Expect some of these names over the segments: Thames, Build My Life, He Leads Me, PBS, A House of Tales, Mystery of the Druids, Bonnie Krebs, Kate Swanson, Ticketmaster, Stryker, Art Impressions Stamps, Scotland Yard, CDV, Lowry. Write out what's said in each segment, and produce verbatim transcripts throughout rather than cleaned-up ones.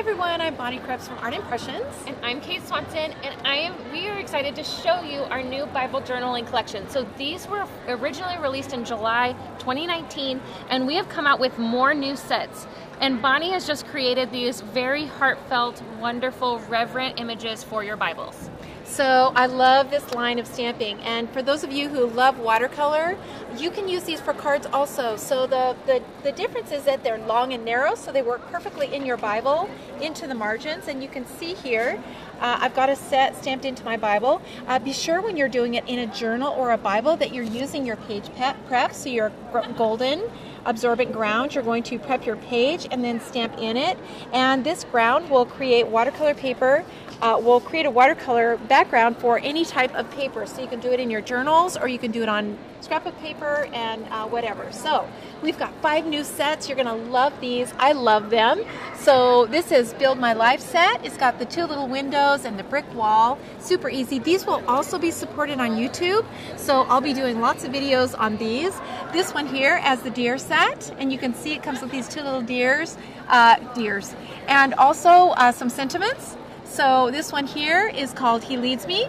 Hey everyone, I'm Bonnie Krebs from Art Impressions. And I'm Kate Swanson, and I am. we are excited to show you our new Bible journaling collection. So these were originally released in July twenty nineteen, and we have come out with more new sets. And Bonnie has just created these very heartfelt, wonderful, reverent images for your Bibles. So I love this line of stamping, and for those of you who love watercolor, you can use these for cards also. So the, the, the difference is that they're long and narrow, so they work perfectly in your Bible, into the margins, and you can see here, uh, I've got a set stamped into my Bible. Uh, be sure when you're doing it in a journal or a Bible that you're using your page prep, so you're golden. Absorbent ground, you're going to prep your page and then stamp in it, and this ground will create watercolor paper, uh, will create a watercolor background for any type of paper, so you can do it in your journals or you can do it on scrap of paper and uh, whatever. So we've got five new sets. You're gonna love these. I love them. So this is Build My Life set. It's got the two little windows and the brick wall. Super easy. These will also be supported on YouTube, so I'll be doing lots of videos on these. This one here as the deer set, and you can see it comes with these two little deers, uh, deers, and also uh, some sentiments. So this one here is called He Leads Me.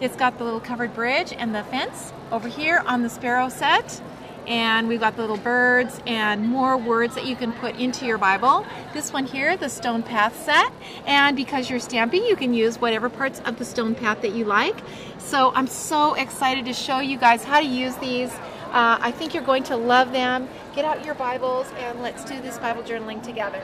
It's got the little covered bridge and the fence over here on the sparrow set. And we've got the little birds and more words that you can put into your Bible. This one here, the stone path set. And because you're stamping, you can use whatever parts of the stone path that you like. So I'm so excited to show you guys how to use these. Uh, I think you're going to love them. Get out your Bibles and let's do this Bible journaling together.